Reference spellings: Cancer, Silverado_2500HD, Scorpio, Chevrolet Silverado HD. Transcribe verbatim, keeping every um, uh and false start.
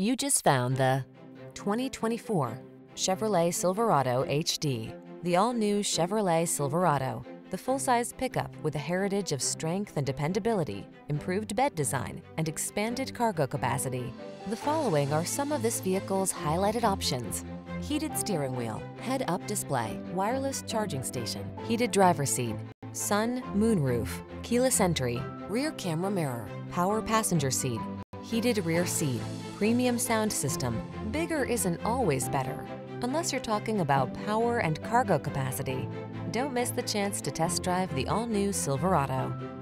You just found the twenty twenty-four Chevrolet Silverado H D. The all-new Chevrolet Silverado, the full-size pickup with a heritage of strength and dependability, improved bed design, and expanded cargo capacity. The following are some of this vehicle's highlighted options: heated steering wheel, head-up display, wireless charging station, heated driver's seat, sun, moon roof, keyless entry, rear camera mirror, power passenger seat, heated rear seat, premium sound system. Bigger isn't always better, unless you're talking about power and cargo capacity. Don't miss the chance to test drive the all-new Silverado.